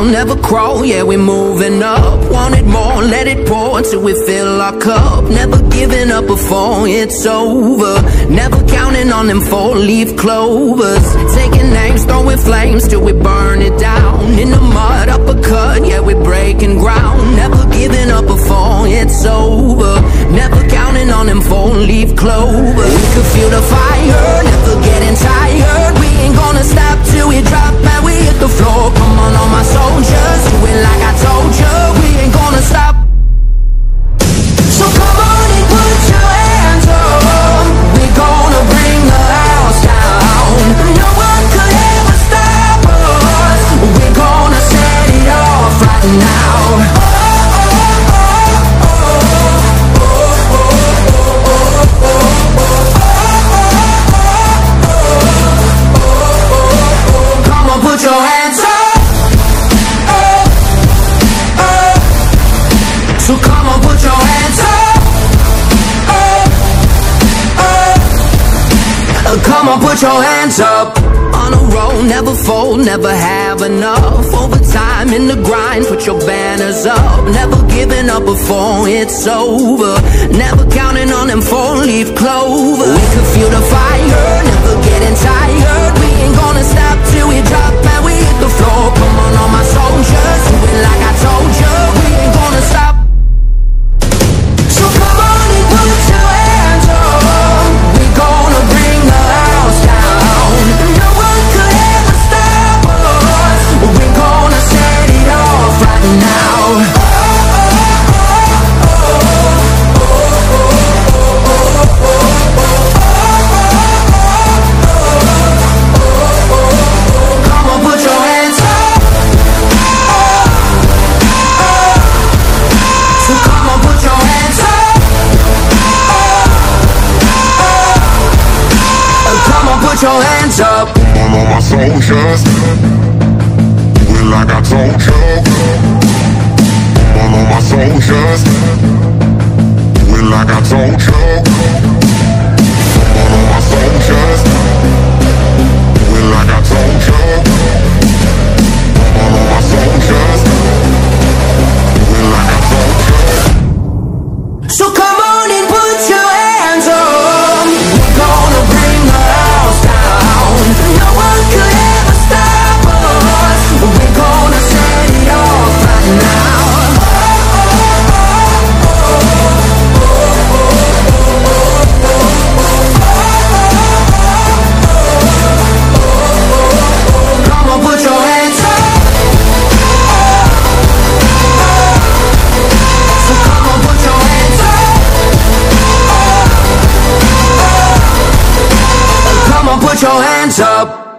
crawl, never crawl, yeah, we're moving up. Wanted more, let it pour till we fill our cup. Never giving up before it's over. Never counting on them four-leaf clovers. Taking names, throwing flames till we burn it down. In the mud, uppercut, yeah, we're breaking ground. Never giving up before it's over. Never counting on them four-leaf clovers. We could feel the fire, never getting tired. We ain't gonna stop till we drop and we hit the floor. Come on, all my soldiers, do it like I told you. We ain't gonna stop. So come on and put your hands up. We're gonna bring the house down. No one could ever stop us. We're gonna set it off right now. Put your hands up. On a roll, never fold, never have enough. Overtime in the grind, put your banners up. Never giving up before it's over. Never counting on them four-leaf clover. We can feel the fire, never getting tired. We ain't gonna stop till we drop and we hit the floor. Come on, all my soldiers, do it like I told you. We ain't gonna stop. So come on and put your hands up. We gonna bring the your hands up. All of my soldiers, do it like I told you. All of my soldiers, do it like I told you. All of my soldiers, do it like I told you. All of my soldiers, do it like I told you. So come on and put your hands up. We're gonna bring the house down. No one could ever stop us. We're gonna set it off right now. Come on, put your hands up. So come on, put your hands up. Come on, put your hands up.